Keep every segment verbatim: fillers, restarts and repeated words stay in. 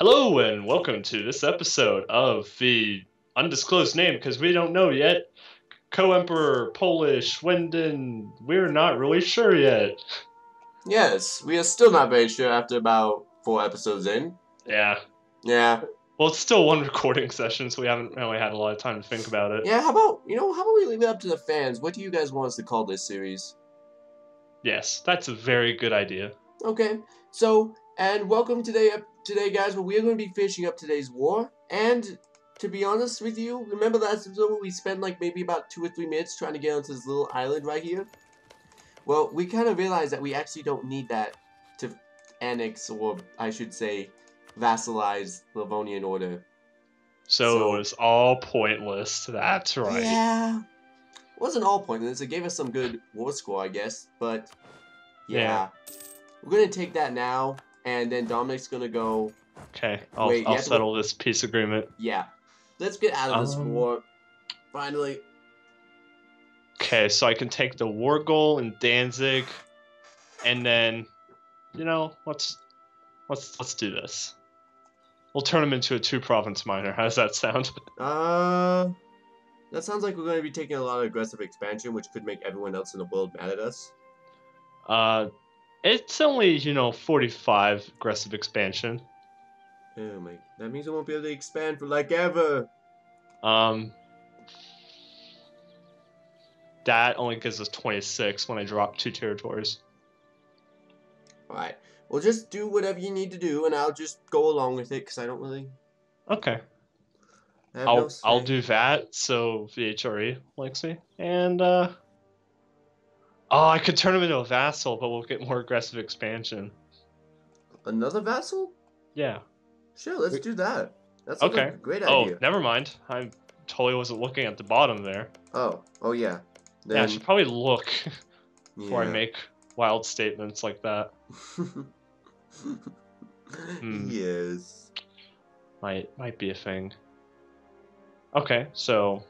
Hello and welcome to this episode of the undisclosed name, because we don't know yet, co-emperor Polish Wenden. We're not really sure yet. Yes, we are still not very sure after about four episodes in. Yeah. Yeah. Well, it's still one recording session, so we haven't really had a lot of time to think about it. Yeah, how about, you know, how about we leave it up to the fans? What do you guys want us to call this series? Yes, that's a very good idea. Okay, so, and welcome to the episode. Today, guys, we're going to be finishing up today's war, and to be honest with you, remember last episode where we spent like maybe about two or three minutes trying to get onto this little island right here? Well, we kind of realized that we actually don't need that to annex, or I should say, vassalize the Livonian Order. So, so it was all pointless, that's right. Yeah, it wasn't all pointless, it gave us some good war score, I guess, but yeah. yeah. We're going to take that now. And then Dominic's gonna go. Okay, I'll, wait, I'll settle to... this peace agreement. Yeah, let's get out of um, this war. Finally. Okay, so I can take the war goal in Danzig, and then, you know, let's let's let's do this. We'll turn him into a two-province minor. How does that sound? Uh, that sounds like we're gonna be taking a lot of aggressive expansion, which could make everyone else in the world mad at us. Uh. It's only, you know, forty-five aggressive expansion. Oh my, that means I won't be able to expand for like ever. Um, that only gives us twenty-six when I drop two territories. Alright, well just do whatever you need to do and I'll just go along with it because I don't really... Okay. I'll, no I'll do that so the H R E likes me. And, uh... oh, I could turn him into a vassal, but we'll get more aggressive expansion. Another vassal? Yeah. Sure, let's we... do that. That's okay. A great idea. Oh, never mind. I totally wasn't looking at the bottom there. Oh, oh yeah. Then... yeah, I should probably look before yeah. I make wild statements like that. mm. Yes. Might might be a thing. Okay, so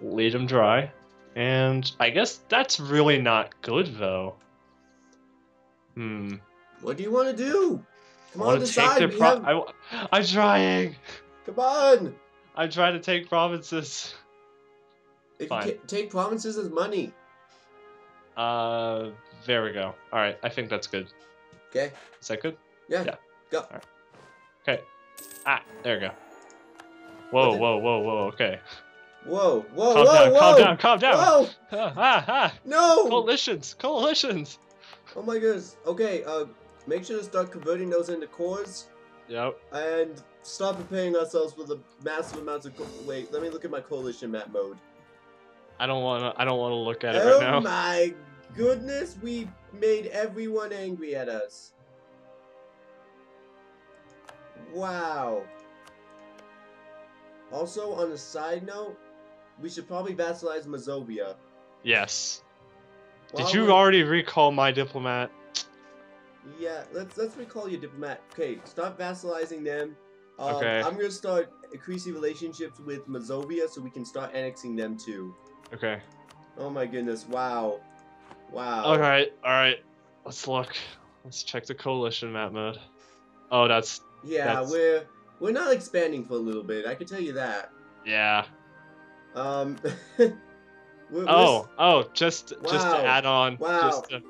lead him dry. And I guess that's really not good, though. Hmm. What do you want to do? Come on, decide. Pro have... I, I'm trying. Come on. I'm trying to take provinces. If Fine. You take provinces as money. Uh, there we go. All right, I think that's good. Okay. Is that good? Yeah. Yeah. Go. All right. Okay. Ah, there we go. Whoa, whoa, whoa, whoa. Okay. Whoa, whoa, calm whoa, down, whoa! Calm down, calm down, calm down! Ah, ah! No! Coalitions, coalitions! Oh my goodness. Okay, uh, make sure to start converting those into cores. Yep. And stop preparing ourselves for the massive amounts of... Co Wait, let me look at my coalition map mode. I don't wanna, I don't wanna look at it oh right now. Oh my goodness, we made everyone angry at us. Wow. Also, on a side note, we should probably vassalize Mazovia. Yes. While Did you we're... already recall my diplomat? Yeah, let's let's recall your diplomat. Okay, stop vassalizing them. Um, okay. I'm gonna start increasing relationships with Mazovia so we can start annexing them too. Okay. Oh my goodness! Wow, wow. All right, all right. Let's look. Let's check the coalition map mode. Oh, that's yeah. That's... We're we're not expanding for a little bit. I can tell you that. Yeah. Um. we're, oh, we're... oh, just wow. just to add on. Wow. Just to...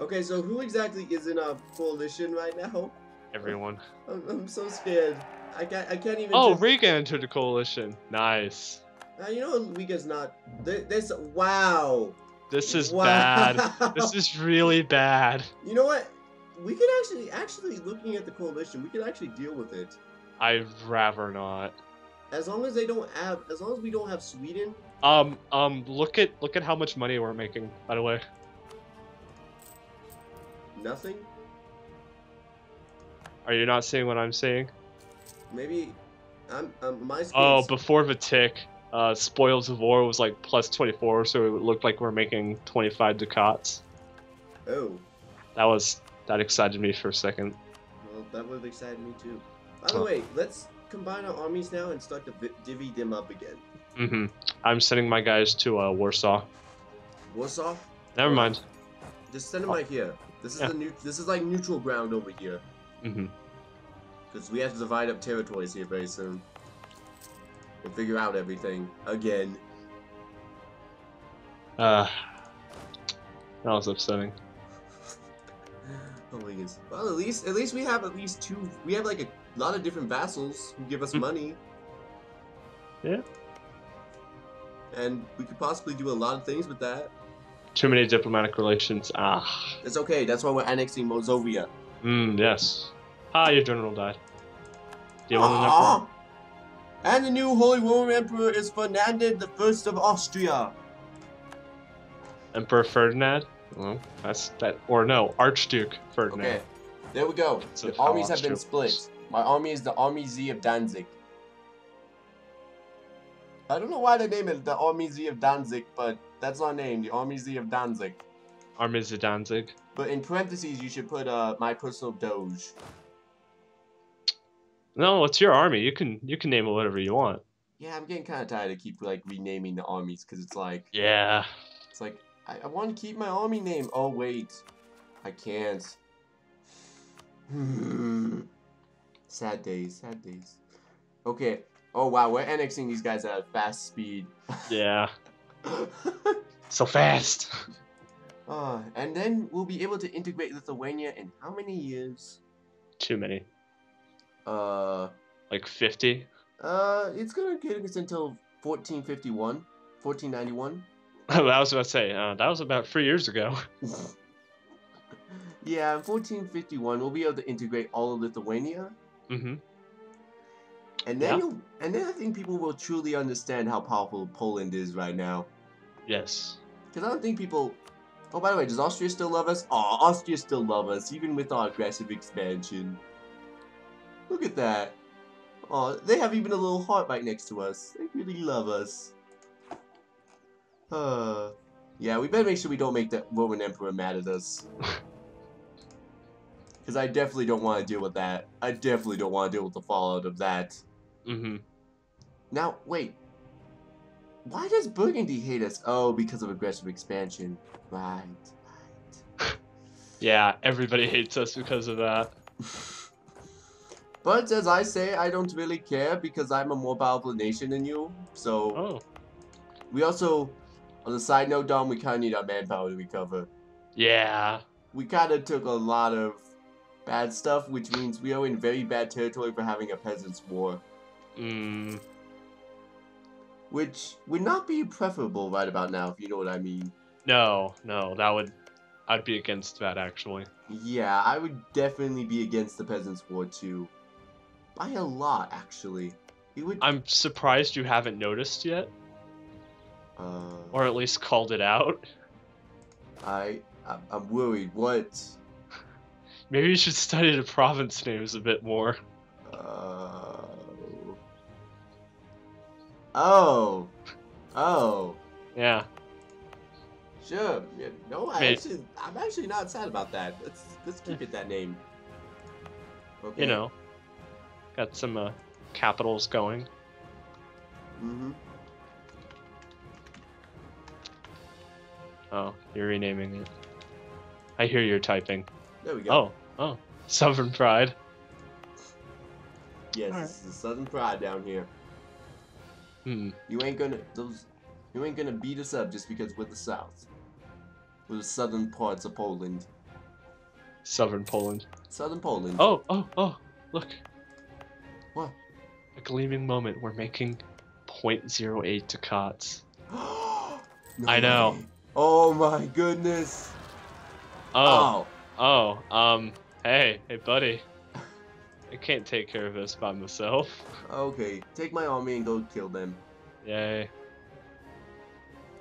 Okay, so who exactly is in our coalition right now? Everyone. I'm, I'm so scared. I can't. I can't even. Oh, just... Riga entered the coalition. Nice. Uh, you know, Riga's not. This. Wow. This is wow. bad. This is really bad. You know what? We could actually, actually, looking at the coalition, we could actually deal with it. I'd rather not. As long as they don't have, as long as we don't have Sweden. Um, um, look at look at how much money we're making, by the way. Nothing. Are you not seeing what I'm seeing? Maybe, I'm. Um, my. Oh, before the tick, uh, spoils of war was like plus twenty-four, so it looked like we're making twenty-five ducats. Oh. That was that excited me for a second. Well, that would have excited me too. By the way, let's combine our armies now and start to divvy them up again. Mm-hmm. I'm sending my guys to uh, Warsaw. Warsaw? Never oh. mind. Just send them oh. right here. This is yeah. the new. This is like neutral ground over here. Mm-hmm. Because we have to divide up territories here very soon. And figure out everything. Again. Uh, that was upsetting. Oh my goodness. Well, at least at least we have at least two. We have like a lot of different vassals who give us money. Yeah. And we could possibly do a lot of things with that. Too many diplomatic relations. Ah. It's okay. That's why we're annexing Mazovia. Mm, yes. Ah, your general died. Do you want an emperor? And the new Holy Roman Emperor is Ferdinand the First of Austria. Emperor Ferdinand? Well, that's that. Or no, Archduke Ferdinand. Okay. There we go. So the armies have been split. My army is the Army Z of Danzig. I don't know why they name it the Army Z of Danzig, but that's our name, the Army Z of Danzig. Army Z of Danzig. But in parentheses, you should put uh, my personal doge. No, it's your army. You can you can name it whatever you want. Yeah, I'm getting kind of tired of keep like renaming the armies because it's like yeah, it's like I, I want to keep my army name. Oh wait, I can't. Sad days, sad days. Okay. Oh wow, we're annexing these guys at a fast speed. Yeah. So fast. Uh, and then we'll be able to integrate Lithuania in how many years? Too many. Uh. Like fifty? Uh, it's gonna get us until fourteen fifty-one. fourteen ninety-one. I was about to say, uh, that was about three years ago. Yeah, in fourteen fifty-one, we'll be able to integrate all of Lithuania. Mm-hmm. And then, yeah. you'll, and then I think people will truly understand how powerful Poland is right now. Yes. Because I don't think people... Oh, by the way, does Austria still love us? Aw, oh, Austria still love us, even with our aggressive expansion. Look at that. Aw, oh, they have even a little heart right next to us. They really love us. Uh, yeah, we better make sure we don't make that Roman Emperor mad at us. Because I definitely don't want to deal with that. I definitely don't want to deal with the fallout of that. Mm-hmm. Now, wait. Why does Burgundy hate us? Oh, because of aggressive expansion. Right, right. Yeah, everybody hates us because of that. But as I say, I don't really care because I'm a more powerful nation than you. So, oh. We also, on the side note, Dom, we kind of need our manpower to recover. Yeah. We kind of took a lot of bad stuff, which means we are in very bad territory for having a peasants' war. Mm. Which would not be preferable right about now, if you know what I mean. No, no, that would... I'd be against that, actually. Yeah, I would definitely be against the peasants' war, too. By a lot, actually. It would... I'm surprised you haven't noticed yet. Uh... Or at least called it out. I... I'm worried. What? Maybe you should study the province names a bit more. Uh... Oh. Oh. Yeah. Sure. Yeah, no, I actually, I'm actually not sad about that. Let's let's keep it that name. Okay. You know, got some uh, capitals going. Mm-hmm. Oh, you're renaming it. I hear you're typing. There we go. Oh, oh, Southern Pride. Yes, right. This is the Southern Pride down here. Hmm. You ain't gonna those, you ain't gonna beat us up just because we're the South. We're the southern parts of Poland. Southern Poland. Southern Poland. Oh, oh, oh! Look. What? A gleaming moment. We're making zero point zero eight ducats. No I way. know. Oh my goodness. Oh. Oh. oh. Um. Hey, hey, buddy. I can't take care of this by myself. Okay, take my army and go kill them. Yay.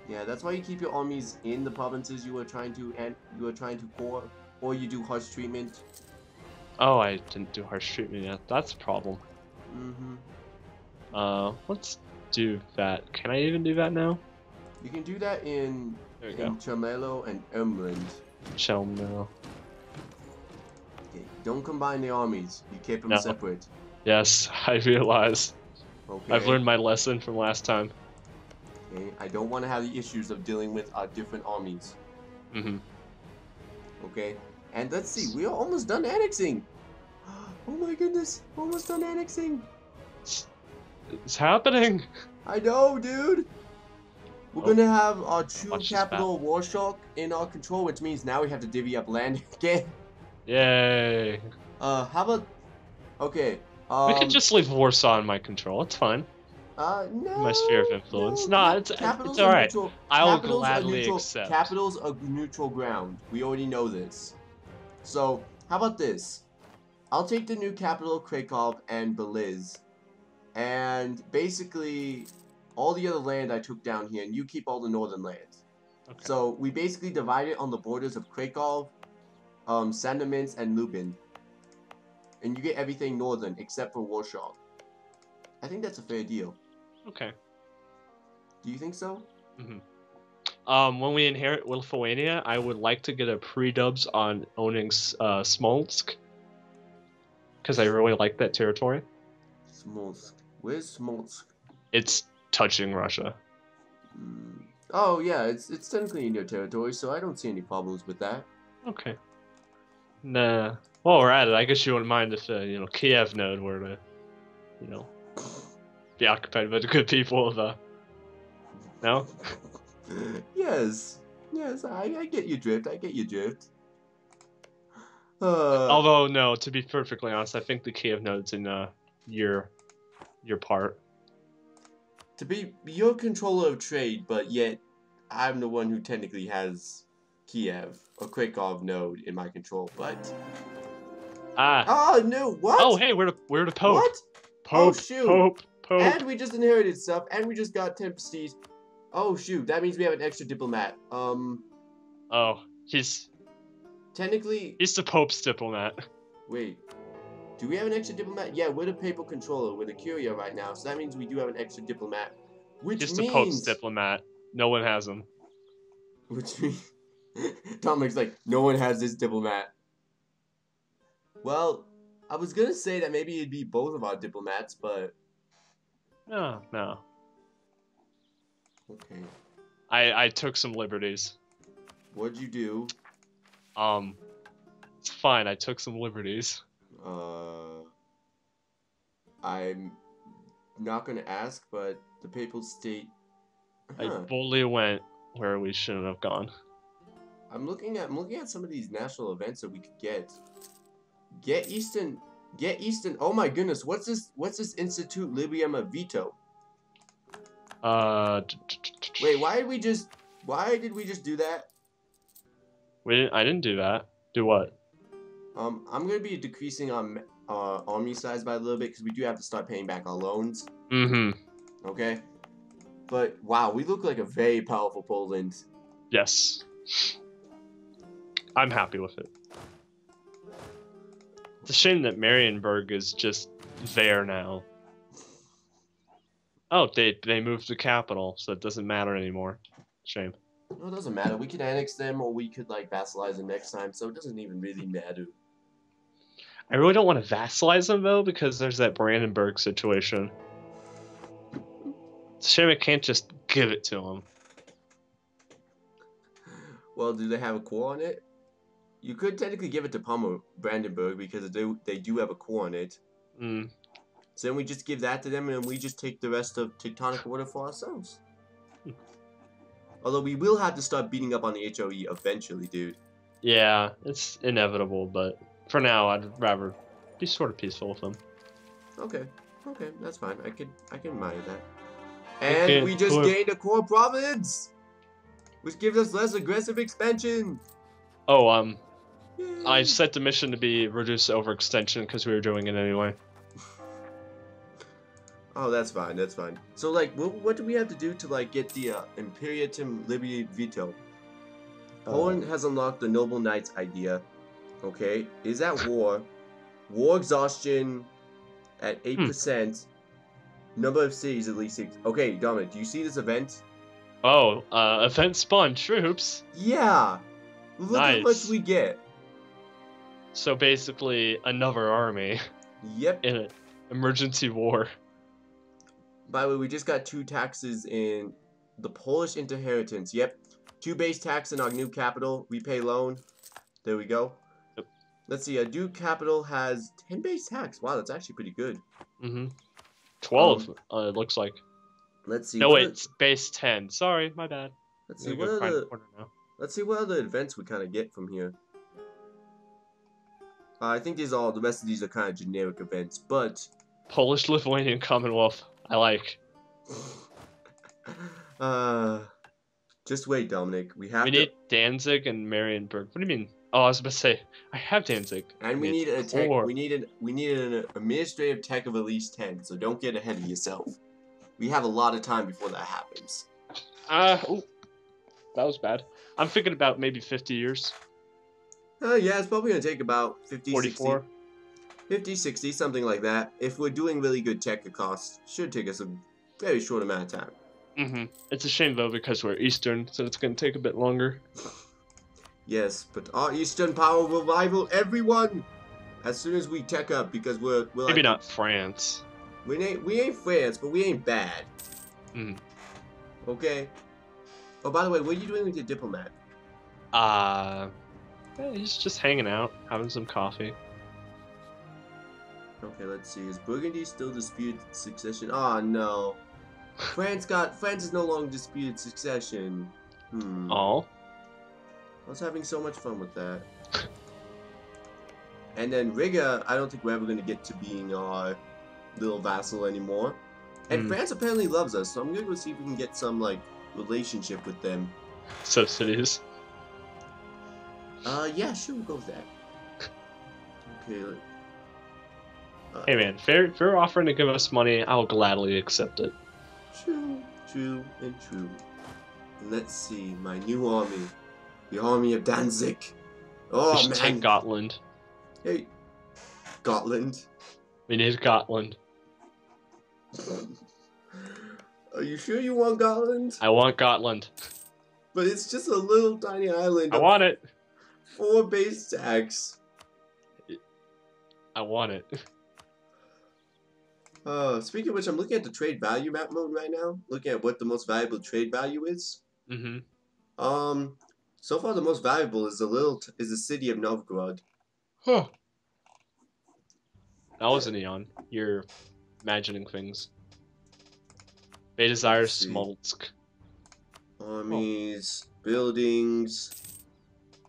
Yeah, that's why you keep your armies in the provinces you are trying to and you are trying to pour, or you do harsh treatment. Oh, I didn't do harsh treatment yet. That's a problem. Mm-hmm. Uh, let's do that. Can I even do that now? You can do that in in Chelmo and Umland. Chelmo. Okay, don't combine the armies. You keep them no. separate. Yes, I realize. Okay. I've learned my lesson from last time. Okay, I don't want to have the issues of dealing with our different armies. Mm-hmm. Okay, and let's see. We are almost done annexing. Oh my my goodness, almost done annexing. It's happening. I know, dude. We're oh, gonna have our true capital, Warsaw, in our control, which means now we have to divvy up land again. Yay. Uh, how about... Okay. Um, we could just leave Warsaw in my control. It's fine. Uh, no. My sphere of influence. No, no it's, it's all right. Neutral. I will capitals gladly accept. Capitals are neutral ground. We already know this. So, how about this? I'll take the new capital, Krakow, and Belize. And basically, all the other land I took down here, and you keep all the northern lands. Okay. So, we basically divide it on the borders of Krakow, um, Sandemans, and Lubin. And you get everything northern, except for Warsaw. I think that's a fair deal. Okay. Do you think so? Mm-hmm. Um, when we inherit Wilfowenia, I would like to get a pre-dubs on owning uh, Smolsk. Because I really like that territory. Smolsk. Where's Smolsk? It's touching Russia. Mm. Oh, yeah. It's it's technically in your territory, so I don't see any problems with that. Okay. Nah. While we're at it, I guess you wouldn't mind if, uh, you know, Kiev node were to, you know, be occupied by the good people of, uh... No? Yes. Yes, I, I get your drift. I get your drift. Uh, Although, no, to be perfectly honest, I think the Kiev node's in uh, your your part. To be your controller of trade, but yet I'm the one who technically has Kiev, or Krakow node in my control, but... Ah. Oh, no, what? Oh, hey, we're the, we're the Pope. What? Pope, oh, shoot. Pope, Pope. And we just inherited stuff, and we just got Tempesties. Oh, shoot, that means we have an extra diplomat. Um. Oh, he's... Technically... He's the Pope's diplomat. Wait. Do we have an extra diplomat? Yeah, we're the papal controller. We're the Curia right now, so that means we do have an extra diplomat. Which Just means... the Pope's diplomat. No one has him. Which means... Tomic's like, no one has this diplomat. Well, I was gonna say that maybe it'd be both of our diplomats, but... No, no. Okay. I, I took some liberties. What'd you do? Um, it's fine. I took some liberties. Uh, I'm not gonna ask, but the papal state. Huh. I boldly went where we shouldn't have gone. I'm looking at I'm looking at some of these national events that we could get. Get Eastern, get Eastern. Oh my goodness, what's this? What's this Institute Libium of Veto? Uh. Wait, why did we just? Why did we just do that? We didn't, I didn't do that. Do what? Um, I'm going to be decreasing our uh, army size by a little bit because we do have to start paying back our loans. Mm-hmm. Okay. But, wow, we look like a very powerful Poland. Yes. I'm happy with it. It's a shame that Marienburg is just there now. Oh, they, they moved the capital, so it doesn't matter anymore. Shame. No, it doesn't matter. We could annex them, or we could, like, vassalize them next time, so it doesn't even really matter. I really don't want to vassalize them, though, because there's that Brandenburg situation. It's a shame I can't just give it to them. Well, do they have a core on it? You could technically give it to Palmer Brandenburg, because they, they do have a core on it. Mm. So then we just give that to them, and we just take the rest of Tectonic Order for ourselves. Although we will have to start beating up on the H O E eventually, dude. Yeah, it's inevitable, but for now, I'd rather be sort of peaceful with them. Okay, okay, that's fine. I could, I can admire that. And okay. We just gained a core province, which gives us less aggressive expansion. Oh, um, Yay. I set the mission to be reduce overextension because we were doing it anyway. Oh, that's fine, that's fine. So, like, what, what do we have to do to, like, get the uh, Imperiatum Liberi Veto? Poland um. has unlocked the Noble Knights idea. Okay, is that war? War exhaustion at eight percent. Hmm. Number of cities at least six. Okay, Dominic, do you see this event? Oh, uh, event spawn troops. Yeah. Look nice. How much we get. So, basically, another army. Yep. In an emergency war. By the way, we just got two taxes in the Polish inheritance. Yep. Two base tax in our new capital. Repay loan. There we go. Yep. Let's see, a Duke capital has ten base tax. Wow, that's actually pretty good. Mm-hmm. twelve, um, uh, it looks like. Let's see. No, wait, it's base ten. Sorry, my bad. Let's see, what are the, let's see what other events we kind of get from here. Uh, I think these are all, the rest of these are kind of generic events, but... Polish-Lithuanian Commonwealth. I like. uh, just wait, Dominic. We have We to... need Danzig and Marienburg. What do you mean? Oh, I was about to say, I have Danzig. And we, we need, need a tech, we need an we need an administrative tech of at least ten, so don't get ahead of yourself. We have a lot of time before that happens. Uh, ooh, that was bad. I'm thinking about maybe fifty years. Uh, yeah, it's probably going to take about fifty, forty-four. sixty, fifty, sixty, something like that. If we're doing really good tech, the cost should take us a very short amount of time. Mm-hmm. It's a shame, though, because we're Eastern, so it's going to take a bit longer. Yes, but our Eastern power will rival everyone as soon as we tech up, because we're... we're Maybe like, not France. We ain't, we ain't France, but we ain't bad. Mm. Okay. Oh, by the way, what are you doing with your diplomat? Uh, he's just hanging out, having some coffee. Okay, let's see. Is Burgundy still disputed succession? Ah, oh, no. France got... France is no longer disputed succession. Hmm. Oh. I was having so much fun with that. And then Riga, I don't think we're ever going to get to being our little vassal anymore. And mm. France apparently loves us, so I'm going to go see if we can get some, like, relationship with them. Subsidies. Uh, yeah, sure, we'll go with that. Okay. Uh, hey, man, if you're, if you're offering to give us money, I'll gladly accept it. True, true, and true. And let's see, my new army. The army of Danzig. Oh, Just man. Take Gotland. Hey, Gotland. We need Gotland. Are you sure you want Gotland? I want Gotland. But it's just a little tiny island. I want it. Four base tax. I want it. Uh, speaking of which, I'm looking at the trade value map mode right now. Looking at what the most valuable trade value is. Mm-hmm. Um... So far, the most valuable is the little t is the city of Novgorod. Huh. That wasn't Eon. You're imagining things. They desire Smolsk. Armies, oh. buildings.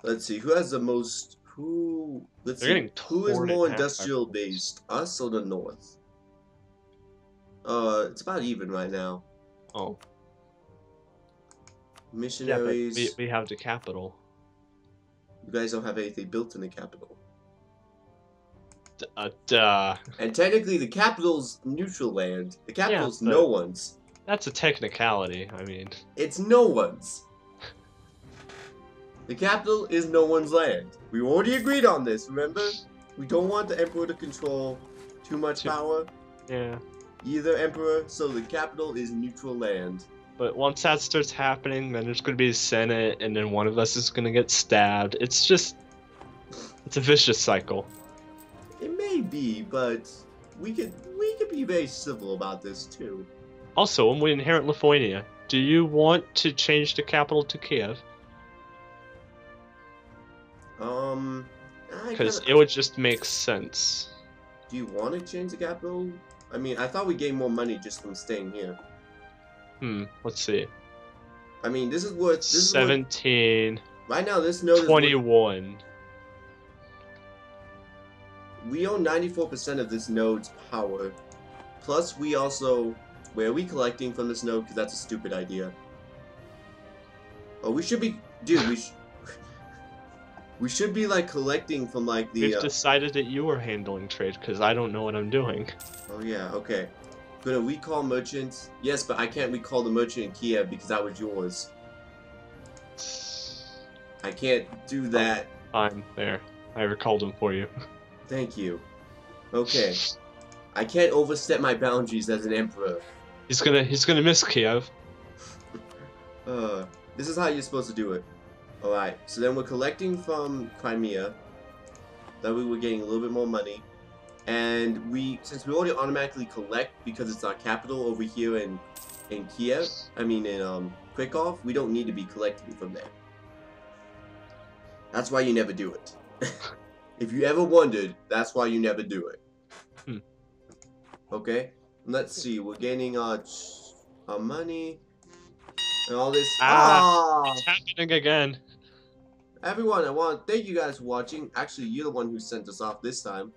Let's see who has the most. Who? Let's They're see who is more industrial based, us or the North? Uh, it's about even right now. Oh. Missionaries. Yeah, we, we have the capital. You guys don't have anything built in the capital. D uh, duh. And technically, the capital's neutral land. The capital's yeah, no one's. That's a technicality. I mean, it's no one's. The capital is no one's land. We already agreed on this. Remember, we don't want the emperor to control too much too power. Yeah. Either emperor, so the capital is neutral land. But once that starts happening, then there's going to be a Senate, and then one of us is going to get stabbed. It's just... It's a vicious cycle. It may be, but we could we could be very civil about this, too. Also, when we inherit Lithuania, do you want to change the capital to Kiev? Um... Because it would just make sense. Do you want to change the capital? I mean, I thought we gained more money just from staying here. Hmm, let's see. I mean, this is what... This is seventeen. What, right now, this note twenty-one. Is what, we own ninety-four percent of this node's power. Plus, we also... Where are we collecting from this node? Because that's a stupid idea. Oh, we should be... Dude, we should... We should be, like, collecting from, like, the... We've uh, decided that you are handling trade, because I don't know what I'm doing. Oh, yeah, okay. Gonna recall merchants? Yes, but I can't recall the merchant in Kiev because that was yours. I can't do that. I'm there. I recalled him for you. Thank you. Okay. I can't overstep my boundaries as an emperor. He's gonna he's gonna miss Kiev. uh, this is how you're supposed to do it. Alright, so then we're collecting from Crimea. That way we're getting a little bit more money. And we, since we already automatically collect because it's our capital over here in, in Kiev, I mean in um, Krakow, we don't need to be collecting from there. That's why you never do it. If you ever wondered, that's why you never do it. Hmm. Okay, let's see. We're gaining our our money and all this. Ah, ah, it's happening again. Everyone, I want to thank you guys for watching. Actually, you're the one who sent us off this time.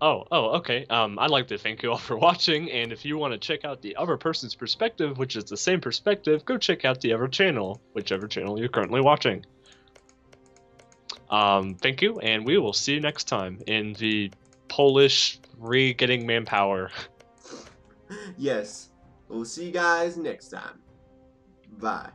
Oh, oh, okay. Um, I'd like to thank you all for watching, and if you want to check out the other person's perspective, which is the same perspective, go check out the other channel, whichever channel you're currently watching. Um, thank you, and we will see you next time in the Polish re-getting manpower. Yes, we'll see you guys next time. Bye.